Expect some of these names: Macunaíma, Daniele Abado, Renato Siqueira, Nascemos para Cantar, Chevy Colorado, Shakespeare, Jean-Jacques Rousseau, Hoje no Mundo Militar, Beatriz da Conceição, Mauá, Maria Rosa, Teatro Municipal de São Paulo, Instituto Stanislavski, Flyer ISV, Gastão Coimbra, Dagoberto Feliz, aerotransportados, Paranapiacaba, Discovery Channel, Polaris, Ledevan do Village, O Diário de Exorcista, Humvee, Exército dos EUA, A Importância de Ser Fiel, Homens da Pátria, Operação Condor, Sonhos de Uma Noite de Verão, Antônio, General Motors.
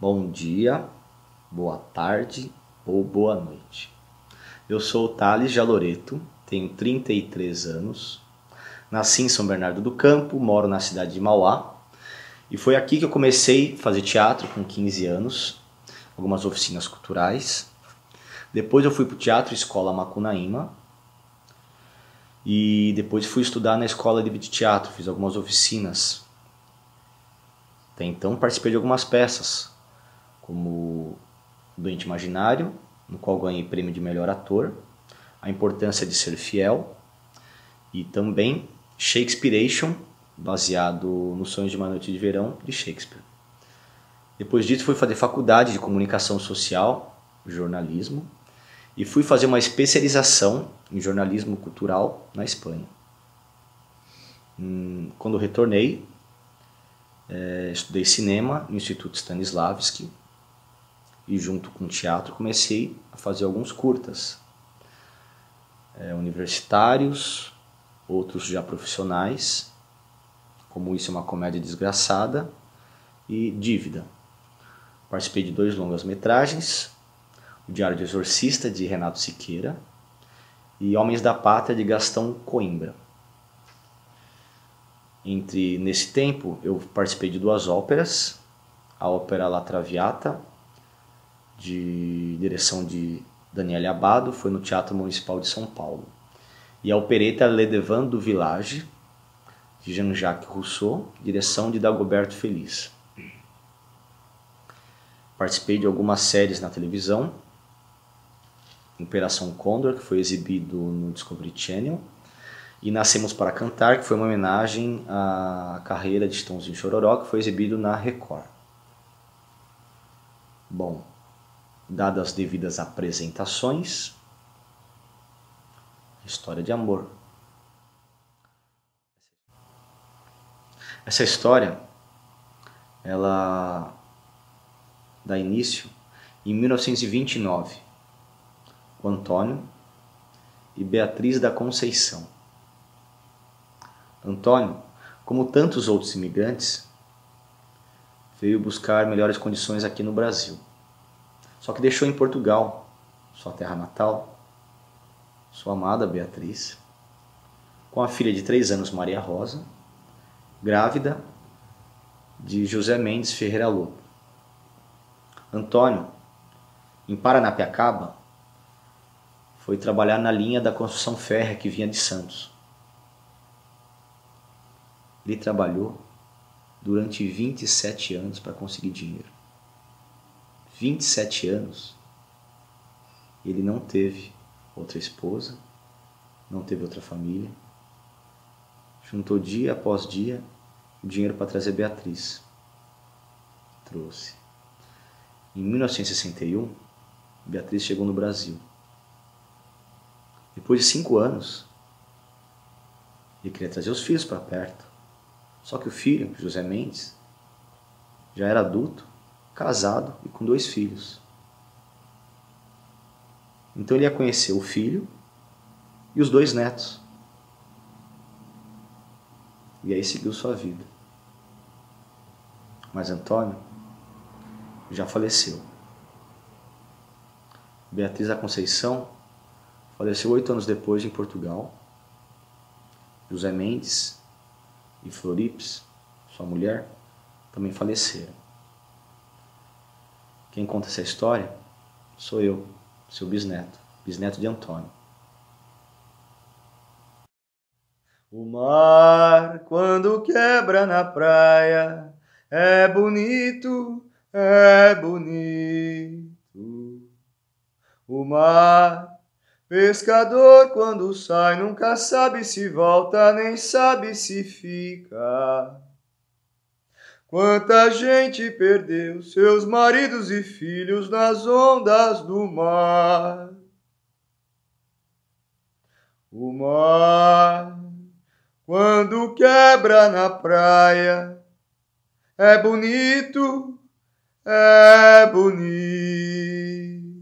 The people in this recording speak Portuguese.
Bom dia, boa tarde ou boa noite. Eu sou o Tales Jaloretto, tenho 33 anos, nasci em São Bernardo do Campo, moro na cidade de Mauá e foi aqui que eu comecei a fazer teatro com 15 anos, algumas oficinas culturais. Depois eu fui para o Teatro Escola Macunaíma e depois fui estudar na escola de teatro, fiz algumas oficinas. Até então participei de algumas peças, como Doente Imaginário, no qual ganhei prêmio de melhor ator, A Importância de Ser Fiel e também Shakespeareation, baseado no Sonhos de Uma Noite de Verão, de Shakespeare. Depois disso fui fazer faculdade de comunicação social, jornalismo, e fui fazer uma especialização em jornalismo cultural na Espanha. Quando retornei, estudei cinema no Instituto Stanislavski, e junto com o teatro comecei a fazer alguns curtas, universitários, outros já profissionais, como Isso é uma Comédia Desgraçada e Dívida. Participei de 2 longas-metragens, O Diário de Exorcista, de Renato Siqueira, e Homens da Pátria, de Gastão Coimbra. Nesse tempo, eu participei de 2 óperas, a ópera La Traviata, de direção de Daniele Abado, foi no Teatro Municipal de São Paulo. E a opereta Ledevan do Village, de Jean-Jacques Rousseau, direção de Dagoberto Feliz. Participei de algumas séries na televisão, Operação Condor, que foi exibido no Discovery Channel, e Nascemos para Cantar, que foi uma homenagem à carreira de Estãozinho Chororó, que foi exibido na Record. Bom, dadas as devidas apresentações, história de amor. Essa história, ela dá início em 1929, com Antônio e Beatriz da Conceição. Antônio, como tantos outros imigrantes, veio buscar melhores condições aqui no Brasil. Só que deixou em Portugal, sua terra natal, sua amada Beatriz, com a filha de 3 anos, Maria Rosa, grávida de José Mendes Ferreira Lobo. Antônio, em Paranapiacaba, foi trabalhar na linha da construção férrea que vinha de Santos. Ele trabalhou durante 27 anos para conseguir dinheiro. 27 anos, ele não teve outra esposa, não teve outra família. Juntou dia após dia o dinheiro para trazer Beatriz. Trouxe. Em 1961, Beatriz chegou no Brasil. Depois de 5 anos, ele queria trazer os filhos para perto. Só que o filho, José Mendes, já era adulto, casado e com 2 filhos. Então ele ia conhecer o filho e os 2 netos. E aí seguiu sua vida. Mas Antônio já faleceu. Beatriz da Conceição faleceu 8 anos depois em Portugal. José Mendes e Floripes, sua mulher, também faleceram. Quem conta essa história sou eu, seu bisneto, bisneto de Antônio. O mar, quando quebra na praia, é bonito, é bonito. O mar, pescador, quando sai, nunca sabe se volta, nem sabe se fica. Quanta gente perdeu seus maridos e filhos nas ondas do mar. O mar, quando quebra na praia, é bonito, é bonito.